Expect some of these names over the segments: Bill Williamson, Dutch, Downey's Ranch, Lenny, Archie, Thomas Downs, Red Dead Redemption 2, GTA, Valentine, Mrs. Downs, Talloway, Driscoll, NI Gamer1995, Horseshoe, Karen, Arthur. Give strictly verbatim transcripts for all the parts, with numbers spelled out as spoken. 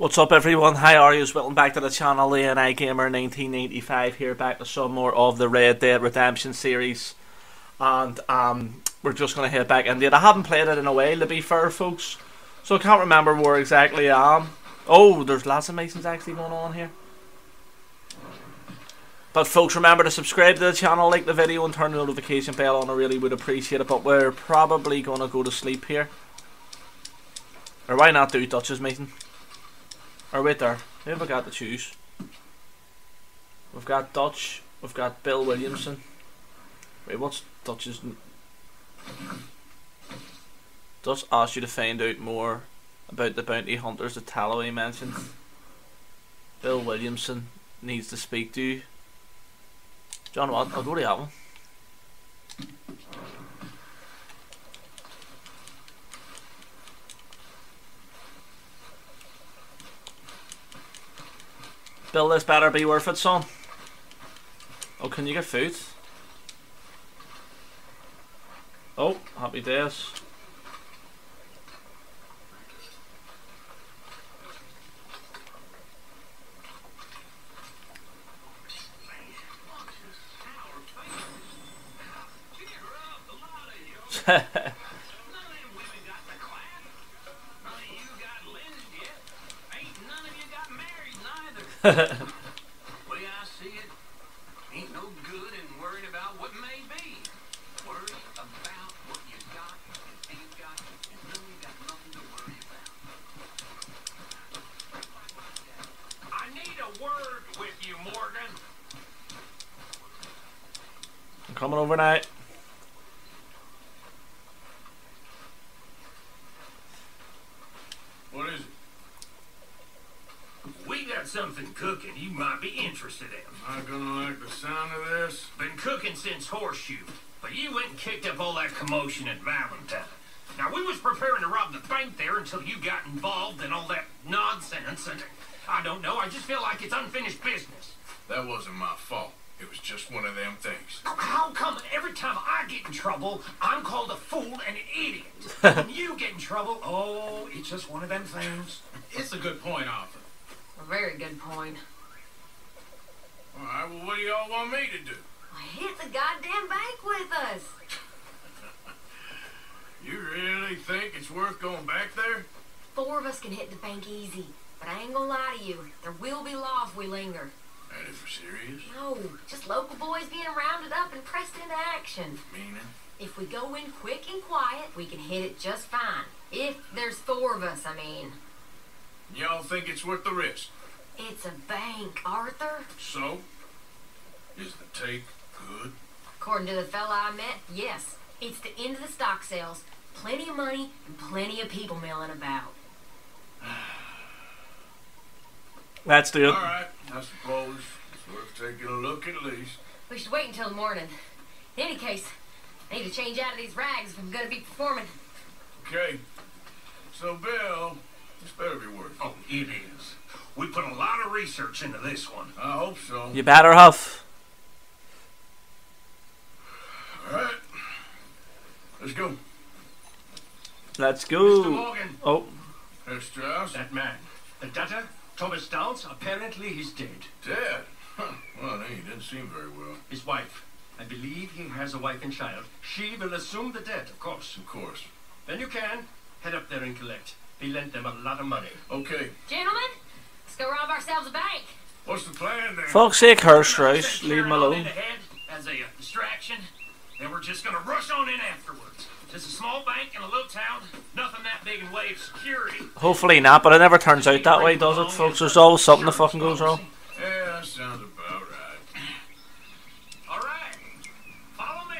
What's up everyone, how are you? Welcome back to the channel, N I Gamer nineteen ninety-five here, back to some more of the Red Dead Redemption series. And um, we're just going to head back into it. I haven't played it in a while, to be fair folks, so I can't remember where exactly I am. Oh, there's lots of missions actually going on here. But folks, remember to subscribe to the channel, like the video and turn the notification bell on. I really would appreciate it, but we're probably going to go to sleep here. Or why not do Dutch's meeting? Or wait there, who have we got to choose? We've got Dutch, we've got Bill Williamson. Wait, what's Dutch's? Dutch asked you to find out more about the bounty hunters that Talloway mentioned. Bill Williamson needs to speak to you. John, what? I'll go to that one. Bill, this better be worth it, son. Oh, can you get food? Oh, happy days. Way I see it, ain't no good in worrying about what may be. Worry about what you got and ain't got and really got nothing to worry about. I need a word with you, Morgan. I'm coming overnight. Something cooking you might be interested in. Not gonna like the sound of this. Been cooking since Horseshoe, but you went and kicked up all that commotion at Valentine. Now, we was preparing to rob the bank there until you got involved in all that nonsense, and I don't know, I just feel like it's unfinished business. That wasn't my fault. It was just one of them things. How come every time I get in trouble, I'm called a fool and an idiot? When you get in trouble, oh, it's just one of them things. It's a good point, Arthur. A very good point. All right, well, what do y'all want me to do? Well, hit the goddamn bank with us. You really think it's worth going back there? Four of us can hit the bank easy, but I ain't gonna lie to you. There will be law if we linger. That is for serious? No, just local boys being rounded up and pressed into action. Meaning? If we go in quick and quiet, we can hit it just fine. If there's four of us, I mean. Y'all think it's worth the risk? It's a bank, Arthur. So? Is the take good? According to the fella I met, yes. It's the end of the stock sales. Plenty of money and plenty of people milling about. That's the... Alright, I suppose it's worth taking a look at least. We should wait until the morning. In any case, I need to change out of these rags if I'm going to be performing. Okay. So, Bill... This better be worth it. Oh, it is. We put a lot of research into this one. I hope so. You better huff. Alright. Let's go. Let's go. Mister Morgan. Oh. Mister Strauss. That man. The debtor, Thomas Downs, apparently he's dead. Dead? Huh. Well, no, he didn't seem very well. His wife. I believe he has a wife and child. She will assume the debt, of course. Of course. Then you can head up there and collect. He lent them a lot of money. Okay. Gentlemen, let's go rob ourselves a bank. What's the plan then? Fuck's sake, Hershrouse. Leave him alone. As a distraction, then we're just going to rush on in afterwards. Just a small bank in a little town. Nothing that big in way of security. Hopefully not, but it never turns out that way, does it, folks? There's always something that fucking goes wrong. Yeah, that sounds about right. All right. Follow me.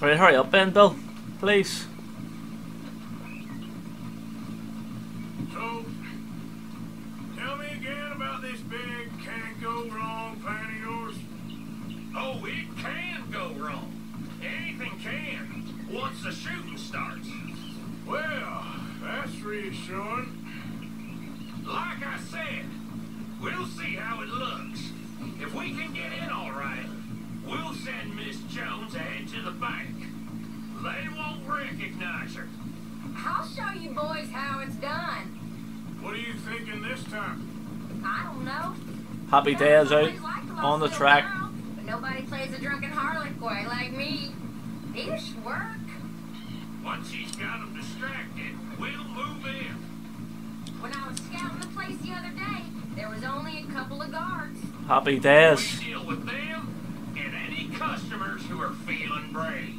Right, hurry up then, Bill. Please. So, tell me again about this big can't go wrong plan of yours. Oh, it can go wrong. Anything can, once the shooting starts. Well, that's reassuring. Like I said, we'll see how it looks. If we can get in all right, we'll set Happy days out on the track. But nobody plays a drunken harlot boy like me. He should work. Once he's got him distracted, we'll move in. When I was scouting the place the other day, there was only a couple of guards. Happy days. We deal with them and any customers who are feeling brave.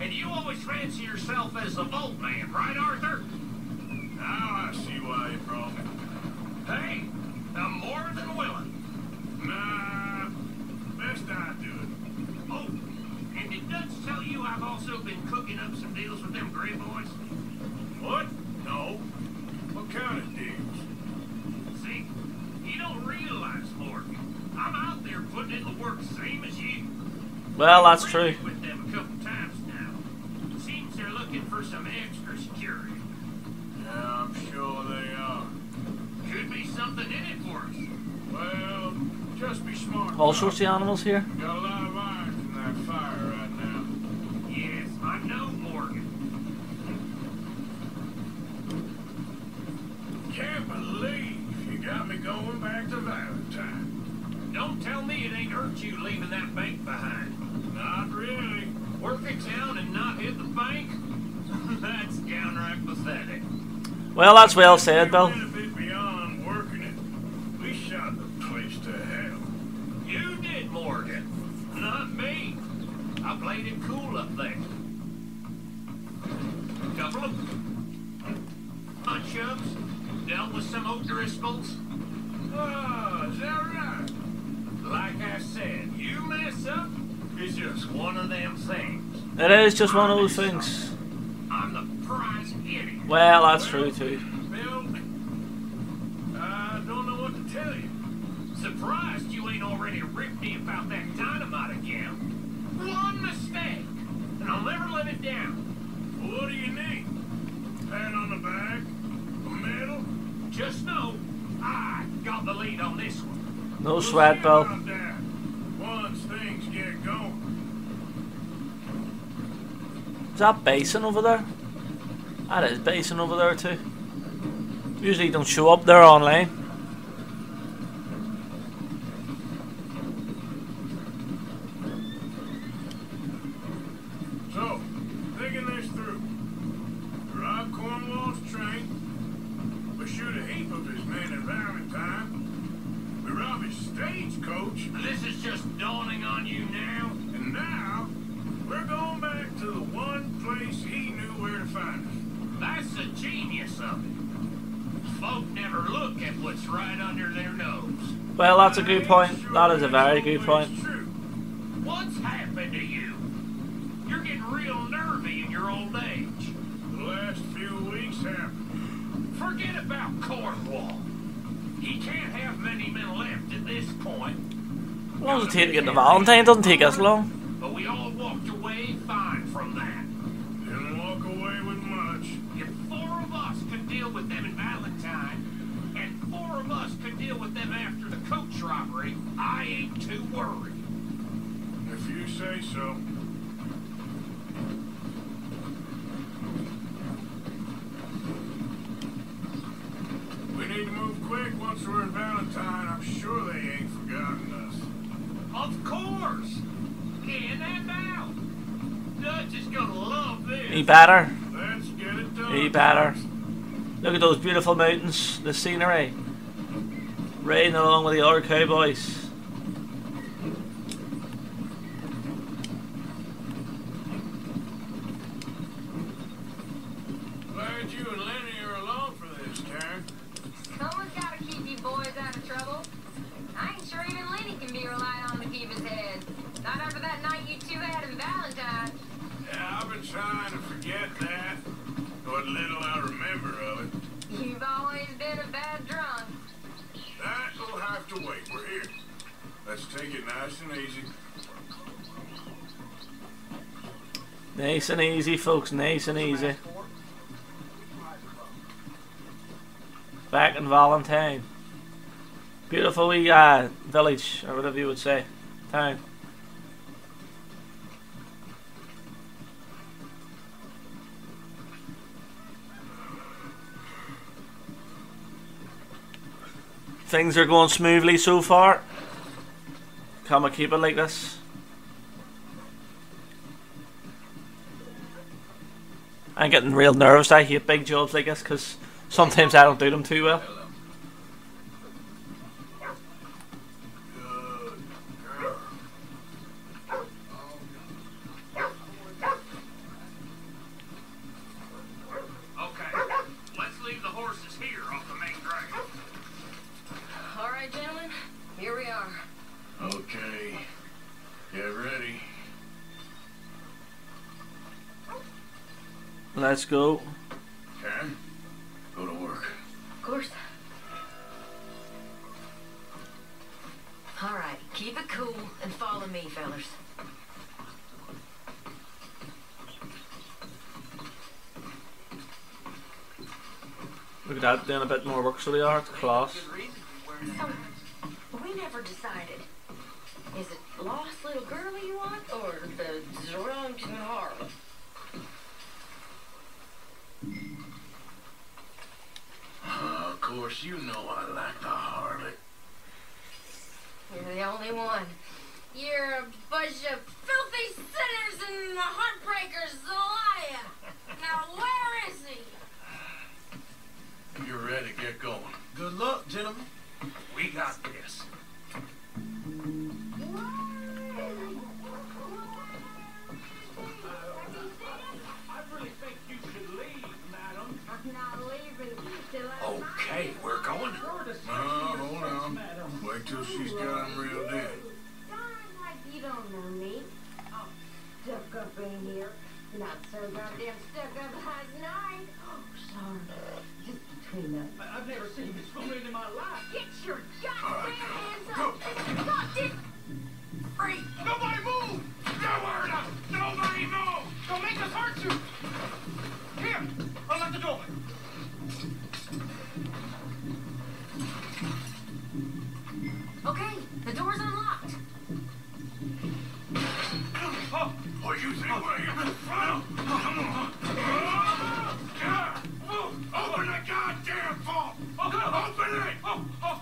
And you always fancy yourself as the bolt man, right, Arthur? Now I see why you're wrong. Hey, I'm more than willing. Nah, best I do it. Oh, and did Dutch tell you I've also been cooking up some deals with them gray boys? What? No. What kind of deals? See, you don't realize, Morgan. I'm out there putting in the work same as you. Well, that's true. With them a couple times now. Seems they're looking for some extra security. Yeah, I'm sure they are. Could be something in it for us. Well, just be smart. All sorts of animals here. Got a lot of irons in that fire right now. Yes, I know, Morgan. Can't believe you got me going back to Valentine. Don't tell me it ain't hurt you leaving that bank behind. Not really. Working town and not hit the bank? That's downright pathetic. Well, that's well said, Bill. Beyond working it, we shot the place to hell. You did, Morgan, not me. I played it cool up there. Couple of punch-ups, dealt with some old Driscolls. Oh, is that right? Like I said, you mess up is just one of them things. It is just one of those things. I'm the prize idiot. Well, that's well, true too. Bill, I don't know what to tell you. Surprised you ain't already ripped me about that dynamite again. One mistake, and I'll never let it down. What do you need? Pat on the back, a medal. Just know, I got the lead on this one. No we'll sweat, Bill. Once things get going. Is that basin over there? That is basin over there too. Usually don't show up there online. So, thinking this through. Rob Cornwall's train. We shoot a heap of his men at Valentine. We rob his stagecoach. This is just dawning on you now. And now, we're going back to the one place he knew where to find us. That's the genius of it. Folk never look at what's right under their nose. Well, that's a good point. That is a very good point. What's happened to you? You're getting real nervy in your old age. The last few weeks happened. Forget about Cornwall. He can't have many men left at this point. What does it take to get to Valentine? It doesn't take us long. But we all walked away fine from that. Didn't walk away with much. If four of us could deal with them in Valentine, and four of us could deal with them after the coach robbery, I ain't too worried. If you say so. We need to move quick once we're in Valentine. I'm sure they ain't forgotten us. Of course! In and out. Dutch is gonna love this. Any better? Let's get it done. Any better? Look at those beautiful mountains, the scenery. Riding along with the other cowboys. Glad you and Lenny are along for this, Karen. Someone's gotta keep you boys out of trouble. I ain't sure even Lenny can be relied on to keep his head. Not after that night you two had in Valentine. Yeah, I've been trying to forget that. What little I remember of it. You've always been a bad drunk. That'll have to wait. We're here. Let's take it nice and easy. Nice and easy, folks. Nice and easy. Back in Valentine. Beautiful wee uh, village, or whatever you would say. Town. Things are going smoothly so far. Can we keep it like this? I'm getting real nervous. I hate big jobs like this because sometimes I don't do them too well. Let's go. Karen, go to work. Of course. All right, keep it cool and follow me, fellas. Look at that, doing a bit more work so they are at the class. So, we never decided. Is it lost little girl you want, or the drunk and hard? Uh, of course, you know I like the harlot. You're the only one. You're a bunch of filthy sinners and the heartbreakers, Zelaya. Now, where is he? You're ready, get going. Good luck, gentlemen. We got this. Hey, we're going. No, hold on. Wait till she's done real dead. Darn, like you don't know me. Oh, stuck up in here. Not so goddamn stuck up last night. Oh, sorry. Just between us. I've never seen this woman in my life. Get your goddamn hands up. Goddamn freak. Nobody move. Don't worry now. Nobody move. Don't make us hurt you. Here, unlock the door. Okay, the door's unlocked. Oh, oh you think oh. we're here? Oh, come on. Oh, yeah. oh, open the goddamn vault! Oh, oh, open it! Oh, oh.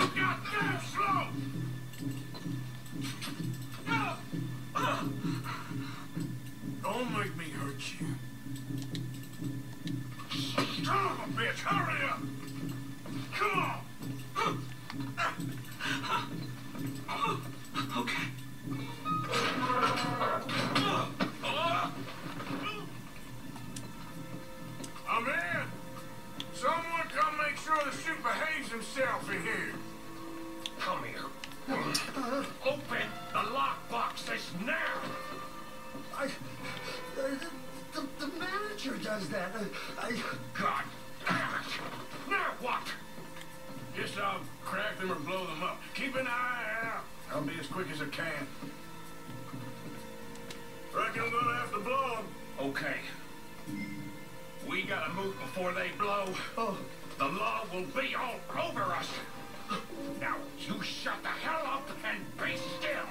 You goddamn slow! Oh. Oh. Don't make me hurt you. Son of a bitch, hurry up! Come on! Okay. I'm in! Someone come make sure the shoot behaves himself in here. Come here. Open the lock boxes now! I... The, the manager does that. I, I... God damn it! Now what? Just I'll crack them or blow them up. Keep an eye out. I'll be as quick as I can. Reckon I'm gonna have to blow them. Okay. We gotta move before they blow. Oh. The law will be all over us. Now you shut the hell up and be still.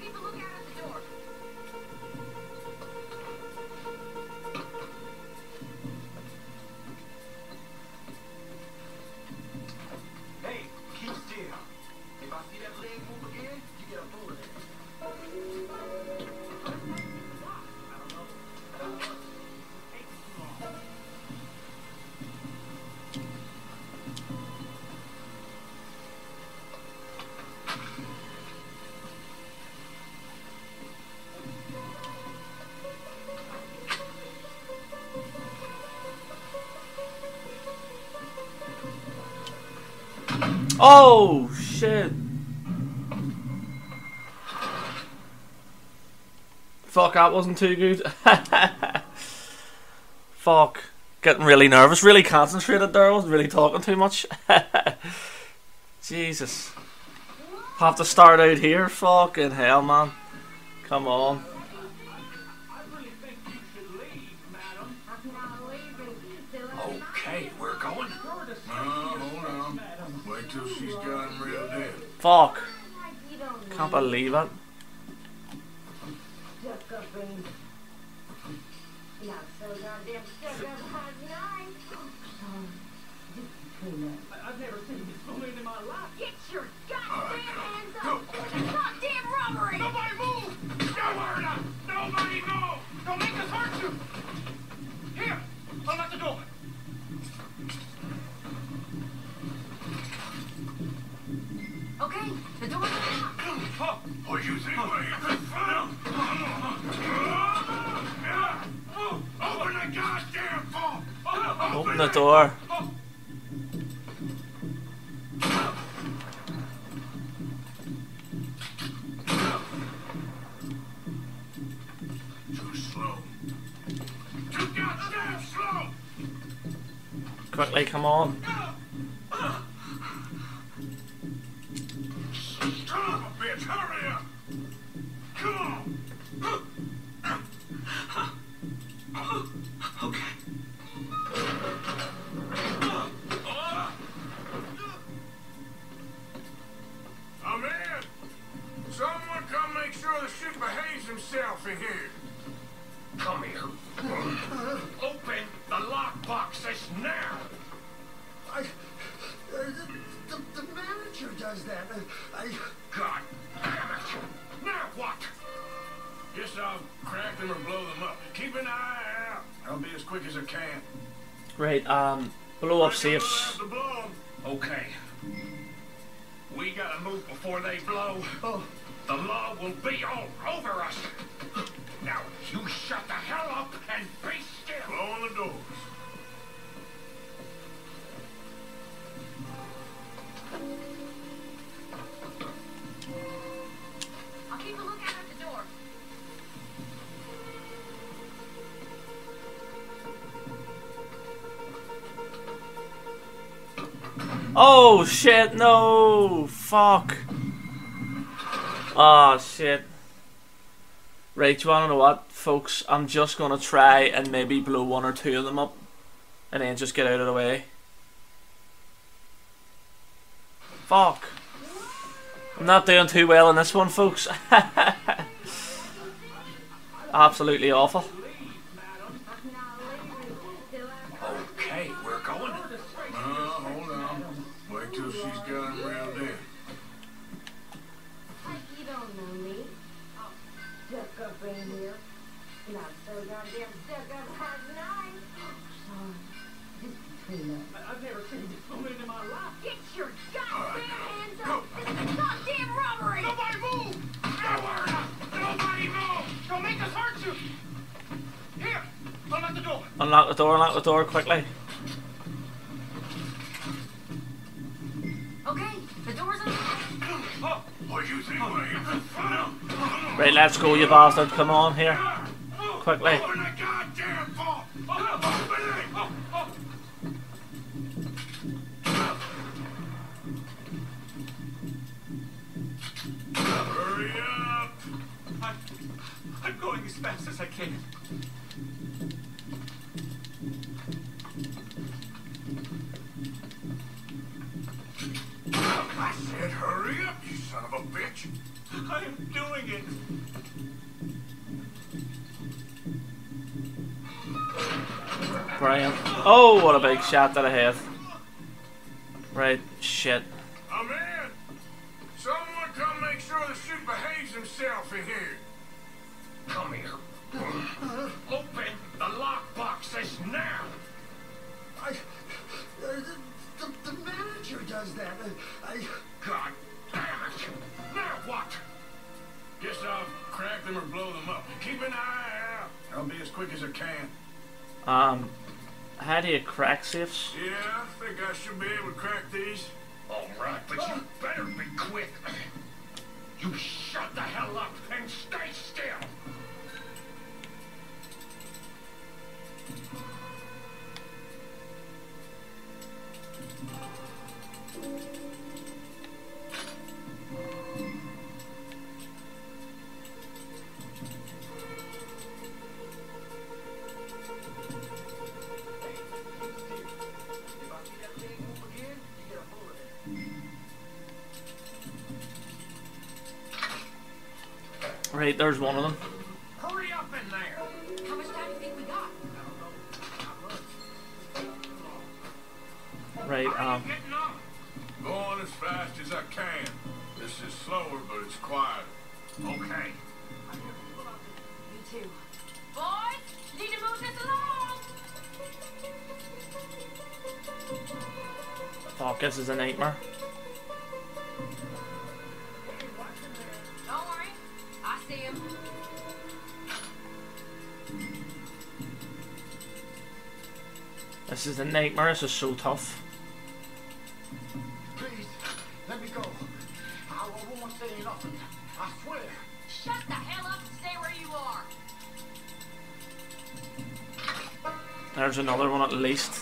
Keep a lookout at the door. Hey, keep still. If I see that leg move again, you get a bullet in it. I don't know. I don't know. Take too long. Oh, shit. Fuck, that wasn't too good. Fuck. Getting really nervous. Really concentrated there. I wasn't really talking too much. Jesus. Have to start out here. Fucking hell, man. Come on. Okay, we're going. Till she's gone real dead. Fuck. Can't believe it. something. Not so goddamn stuck up high nine. Sorry. I've never seen this balloon in my life. Get your goddamn hands up for the goddamn robbery! Nobody move! No murder! Nobody move! Don't make us hurt you! Here! Unlock the door! Okay, the door's locked. Oh, what you think? Open the goddamn door! Open the door. Too slow. Too goddamn slow. Quickly, come on. Right, um, blow up safes. Okay. We gotta move before they blow. Oh. The law will be all over us. Now, you shut the hell up and be still. Blow on the doors. I'll keep a lookout at the door. Oh shit, no! Fuck! Ah, oh, shit. Right, you wanna know what, folks? I'm just gonna try and maybe blow one or two of them up and then just get out of the way. Fuck. I'm not doing too well in this one, folks. Absolutely awful. Unlock the door, unlock the door quickly. Okay, the door's unlocked. Right, let's go, you bastard. Come on here. Quickly. Hurry up! I'm, I'm going as fast as I can. Hurry up, you son of a bitch! I am doing it! Brian. Oh, what a big shot that I have. Right, shit. I'm in! Someone come make sure the shoot behaves himself in here! Come here. Open the lockboxes now! I... Uh, the, the, the manager does that. I... I God damn it! Now what? Guess I'll crack them or blow them up. Keep an eye out. I'll be as quick as I can. Um, how do you crack safes? Yeah, I think I should be able to crack these. All right, but you better be quick. You shut the hell up and stay still. Right, there's one of them. Hurry right? Um, Going as fast as I can. This is slower, but it's quiet. Okay. You too. Boys, need to move this along. Oh, this is a nightmare. Don't worry, I see him. This is a nightmare. This is so tough. Please, let me go. I won't say nothing. I swear. Shut the hell up and stay where you are. There's another one at least.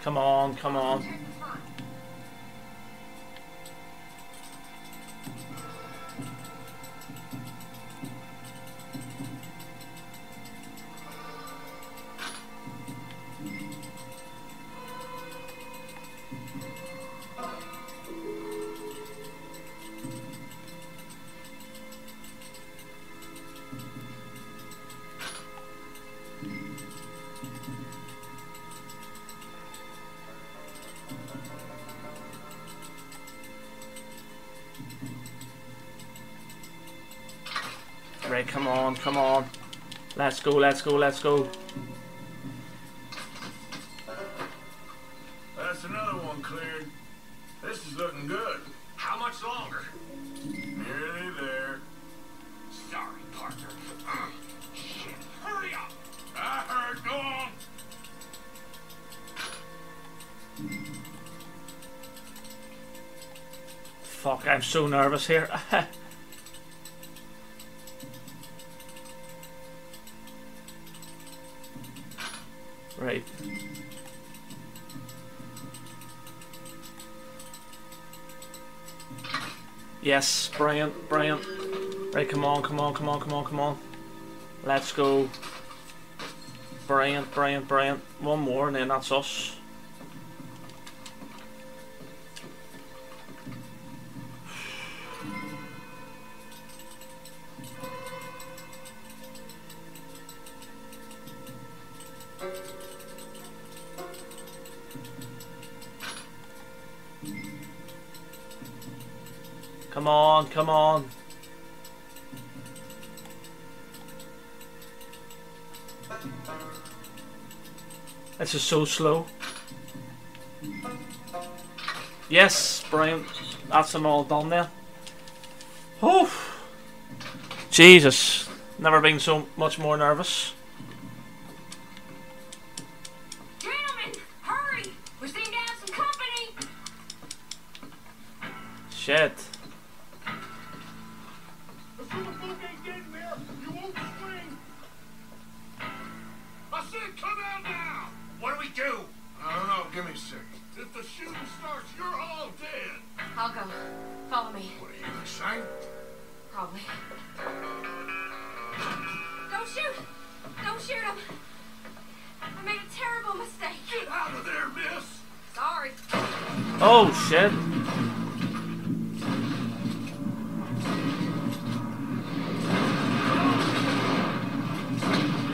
Come on, come on. Right, come on, come on. Let's go, let's go, let's go. That's another one cleared. This is looking good. How much longer? Nearly there. Sorry, partner. Uh, shit, hurry up! I heard, go on! Fuck, I'm so nervous here. Right. Yes, brilliant, brilliant. Right, come on, come on, come on, come on, come on. Let's go. Brilliant, brilliant, brilliant. One more and then that's us. Come on, come on. This is so slow. Yes, Brian. That's them all done there. Oh, Jesus. Never been so much more nervous. Gentlemen, hurry. We're sitting down some company. Shit. Oh shit.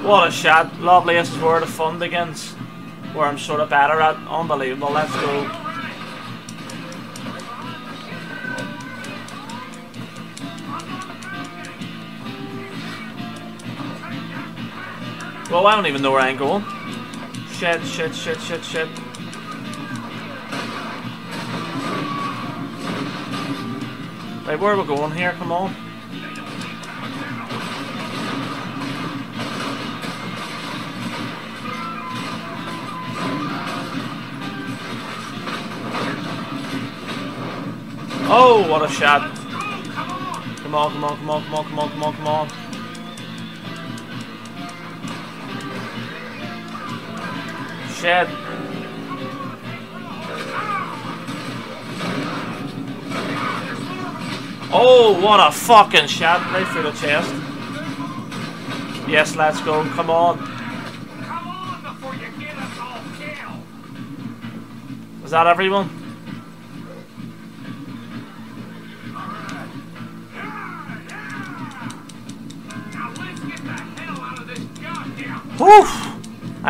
What a shot. Loveliest word of fun begins. Where I'm sort of better at. Unbelievable. Let's go. Well, I don't even know where I'm going. Shit, shit, shit, shit, shit. Right, where are we going here? Come on. Oh, what a shot. Come on, come on, come on, come on, come on, come on, come on. Shit. Oh, what a fucking shot, right through the chest. Yes, let's go, come on. Come on before you get us all killed. Is that everyone?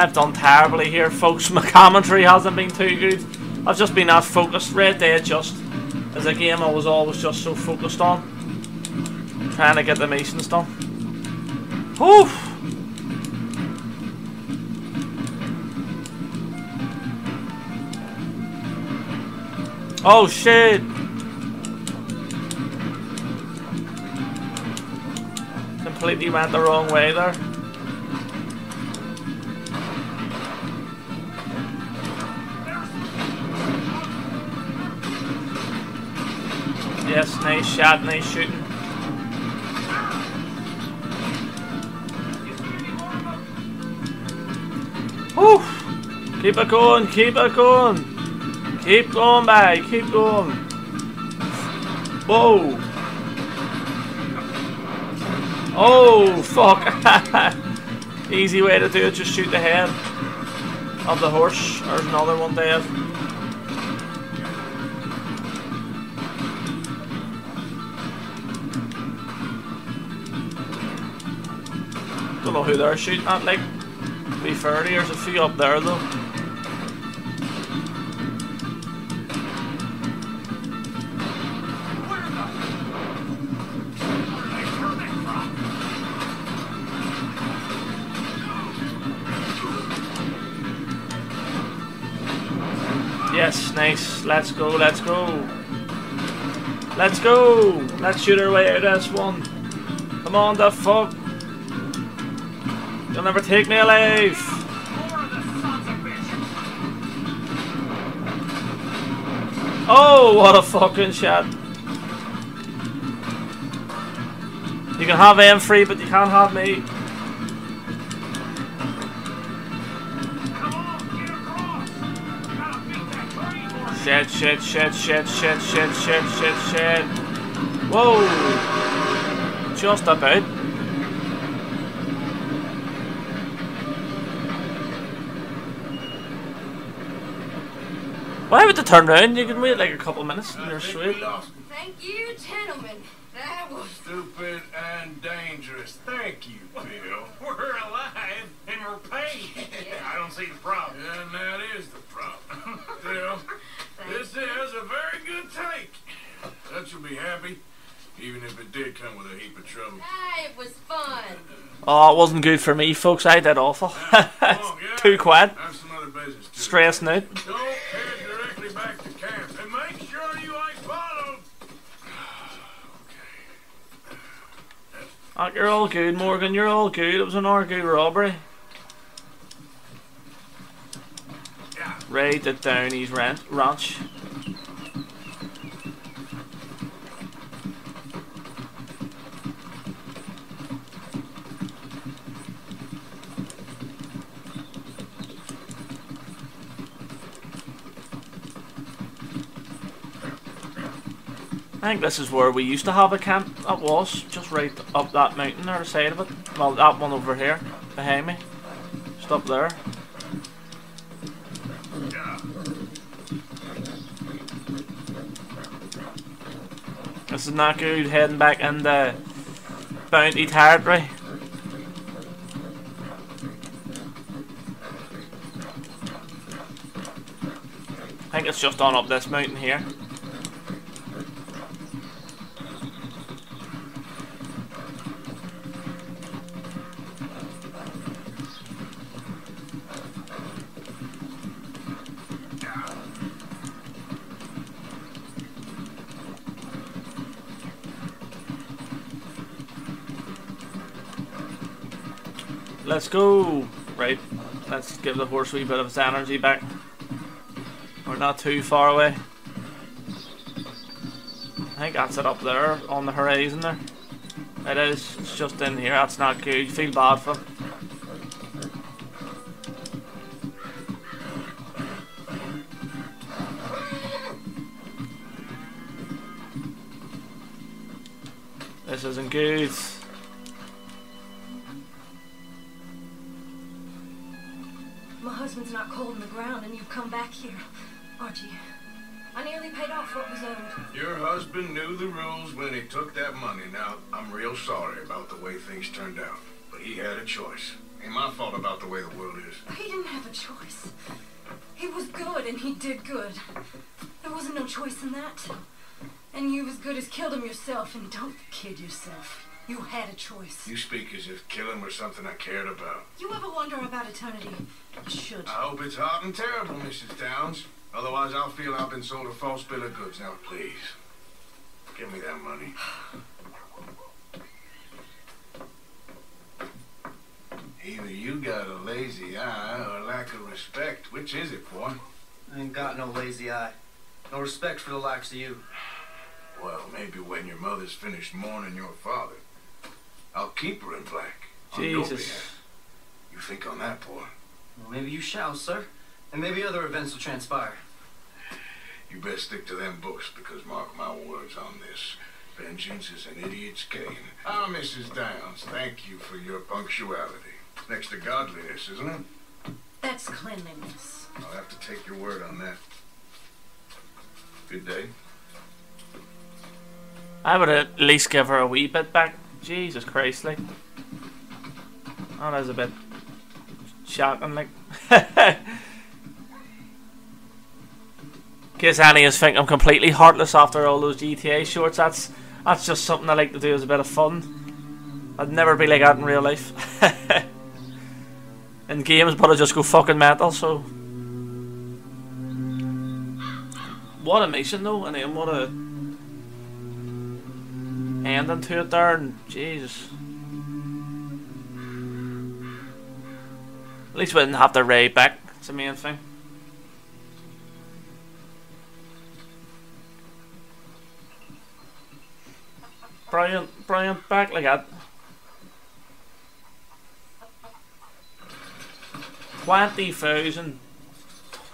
I've done terribly here, folks. My commentary hasn't been too good. I've just been that focused. Red Dead just is a game I was always just so focused on. Trying to get the masons done. Oof! Oh shit! Completely went the wrong way there. Yes, nice shot, nice shooting. Whew. Keep it going, keep it going. Keep going, by, keep going. Whoa. Oh, fuck. Easy way to do it, just shoot the head of the horse. There's another one dead. Don't know who they're shooting at, like, to be fair, there's a few up there though. Yes, nice. Let's go, let's go. Let's go! Let's shoot our way out of this one. Come on, the fuck. You'll never take me alive. Oh, what a fucking shot. You can have M three, but you can't have me. Shit, shit, shit, shit, shit, shit, shit, shit, shit. Whoa! Just about. Why would they turn around? You can wait like a couple of minutes and you're sweet. Thank you, gentlemen. That was stupid and dangerous. Thank you, Bill. We're alive and we're paid. Yeah. I don't see the problem. And that is the problem. Bill. This is a very good take. That you'll be happy, even if it did come with a heap of trouble. Ah, it was fun. Oh, it wasn't good for me, folks. I did awful. Now, oh, yeah. Too quiet. Have some other business too. Stressing out. Don't head directly back to camp, and make sure you ain't followed. Okay. Oh, you're all good, Morgan. You're all good. It was an R G robbery. Raid at Downey's Ranch. I think this is where we used to have a camp. That was just right up that mountain there, the side of it. Well, that one over here behind me. Just up there. This is not good, heading back in the bounty territory. I think it's just on up this mountain here. Let's go! Right, let's give the horse a wee bit of its energy back. We're not too far away. I think that's it up there, on the horizon there. It is, it's just in here, that's not good, you feel bad for him. This isn't good. Not cold in the ground, and you've come back here, Archie. I nearly paid off what was owed. Your husband knew the rules when he took that money. Now, I'm real sorry about the way things turned out, but he had a choice, Ain't my fault about the way the world is. He didn't have a choice. He was good and he did good. There wasn't no choice in that. And you as good as killed him yourself, and don't kid yourself. You had a choice. You speak as if killing were something I cared about. You ever wonder about eternity? You should. I hope it's hard and terrible, Missus Downs. Otherwise, I'll feel I've been sold a false bill of goods. Now, please, give me that money. Either you got a lazy eye or lack of respect. Which is it, boy? I ain't got no lazy eye. No respect for the likes of you. Well, maybe when your mother's finished mourning your father. I'll keep her in black. Jesus. You think on that, boy? Well, maybe you shall, sir. And maybe other events will transpire. You best stick to them books, because mark my words on this. Vengeance is an idiot's game. Ah, Missus Downs, thank you for your punctuality. Next to godliness, isn't it? That's cleanliness. I'll have to take your word on that. Good day. I would at least give her a wee bit back. Jesus Christ, like. Oh, that's a bit shocking, like. In case any is think I'm completely heartless after all those G T A shorts, that's that's just something I like to do as a bit of fun. I'd never be like that in real life. In games, but I just go fucking mental, so. What a mission though, and then what a ending to it there, and Jesus. At least we didn't have to raid back, it's the main thing. Brian, Brian, back like that. Twenty thousand,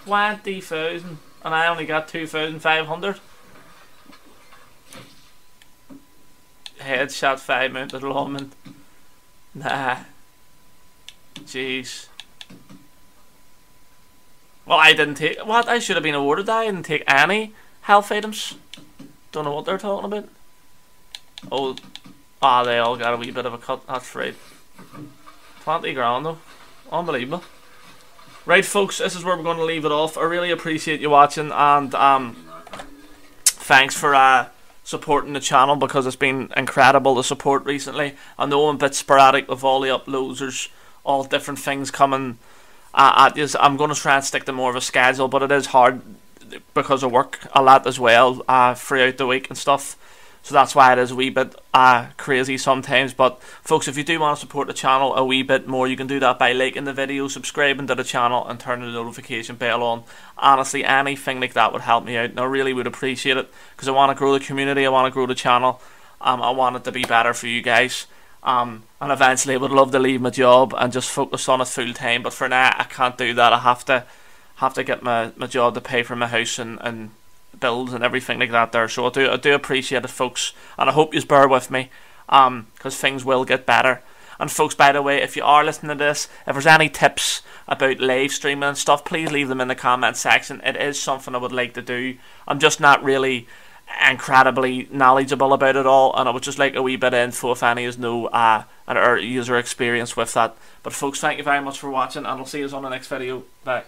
twenty thousand, and I only got two thousand five hundred. Headshot five mounted lawman. Nah. Jeez. Well, I didn't take. What? I should have been awarded that. I didn't take any health items. Don't know what they're talking about. Oh, ah, they all got a wee bit of a cut. That's right. Twenty grand though, unbelievable. Right, folks, this is where we're going to leave it off. I really appreciate you watching, and um, thanks for uh supporting the channel, because it's been incredible the support recently. I know I'm a bit sporadic with all the uploads. There's all different things coming uh, at you. I'm going to try and stick to more of a schedule, but it is hard because I work a lot as well uh throughout the week and stuff. So that's why it is a wee bit uh, crazy sometimes. But folks, if you do want to support the channel a wee bit more, you can do that by liking the video, subscribing to the channel, and turning the notification bell on. Honestly, anything like that would help me out, and I really would appreciate it, because I want to grow the community, I want to grow the channel, um, I want it to be better for you guys. Um, and eventually I would love to leave my job and just focus on it full time, but for now I can't do that. I have to have to get my, my job to pay for my house and, and bills and everything like that there. So I do, I do appreciate it, folks, and I hope you bear with me, um, because things will get better. And folks, by the way, if you are listening to this, if there's any tips about live streaming and stuff, please leave them in the comment section. It is something I would like to do. I'm just not really incredibly knowledgeable about it all, and I would just like a wee bit of info if any is no uh, or user experience with that. But folks, thank you very much for watching, and I'll see you on the next video. Bye.